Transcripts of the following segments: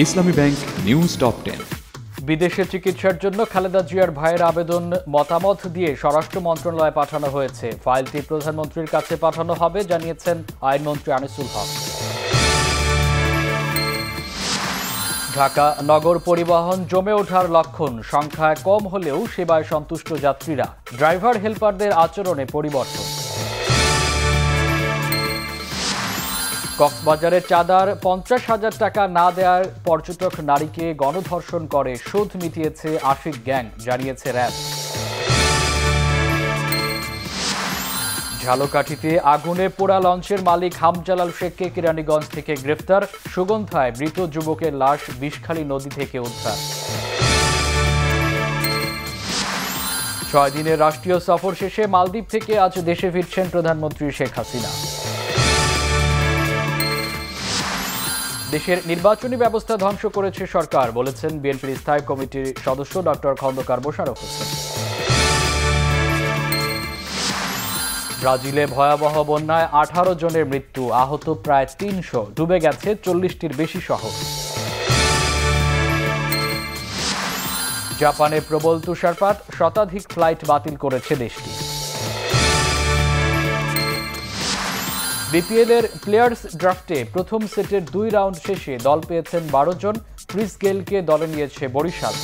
ইসলামী bank news top 10। বিদেশে চিকিৎসার জন্য খালেদা জিয়ার ভাইয়ের আবেদন মতামত দিয়ে স্বরাষ্ট্র মন্ত্রণালয়ে পাঠানো হয়েছে। ফাইলটি প্রধানমন্ত্রীর কাছে পাঠানো হবে জানিয়েছেন আইনমন্ত্রী আনিসুল হক। ঢাকা নগর পরিবহন জমে ওঠার লক্ষণ, সংখ্যায় কম হলেও সেবায় সন্তুষ্ট যাত্রীরা, ড্রাইভার হেলপারদের আচরণে পরিবর্তন। কক্সবাজারে চাঁদার 50,000 টাকা না দেয়ার পর্যটক নারীকে গণধর্ষণ করে শোধ মিটিয়েছে আশিক গ্যাং জানিয়েছে র‍্যাব। ঝালকাঠিতে আগুনে পোড়া লঞ্চের মালিক হামজালাল শেখকে কেরানীগঞ্জ থেকে গ্রেফতার। সুগন্ধায় মৃত যুবকের লাশ বিষখালী নদী থেকে উদ্ধার। 6 দিনের রাষ্ট্রীয় সফর শেষে মালদ্বীপ থেকে আজ দেশে ফিরছেন প্রধানমন্ত্রী শেখ হাসিনা। দেশের নির্বাচনী ব্যবস্থা ধ্বংস করেছে সরকার বলেছেন বিএনপির স্থায়ী কমিটির সদস্য ডক্টর খন্দকার মোশাররফ হোসেন। ব্রাজিলে ভয়াবহ বন্যায় 18 জনের মৃত্যু, আহত প্রায় 300, ডুবে গেছে 40টির বেশি শহর। জাপানে প্রবল তুষারপাত, শতাধিক ফ্লাইট বাতিল করেছে দেশটি। বিপিএলের প্লেয়ার্স ড্রাফটে প্রথম সেটের 2 রাউন্ড শেষে দল পেয়েছেন 12 জন, ক্রিস গেলকে দলে নিয়েছে বরিশাল।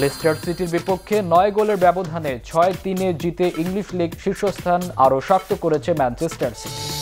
লেস্টার সিটির বিপক্ষে 9 গোলের ব্যবধানে 6-3 জিতে ইংলিশ লিগ শীর্ষস্থান আরও শক্ত করেছে ম্যানচেস্টার সিটি।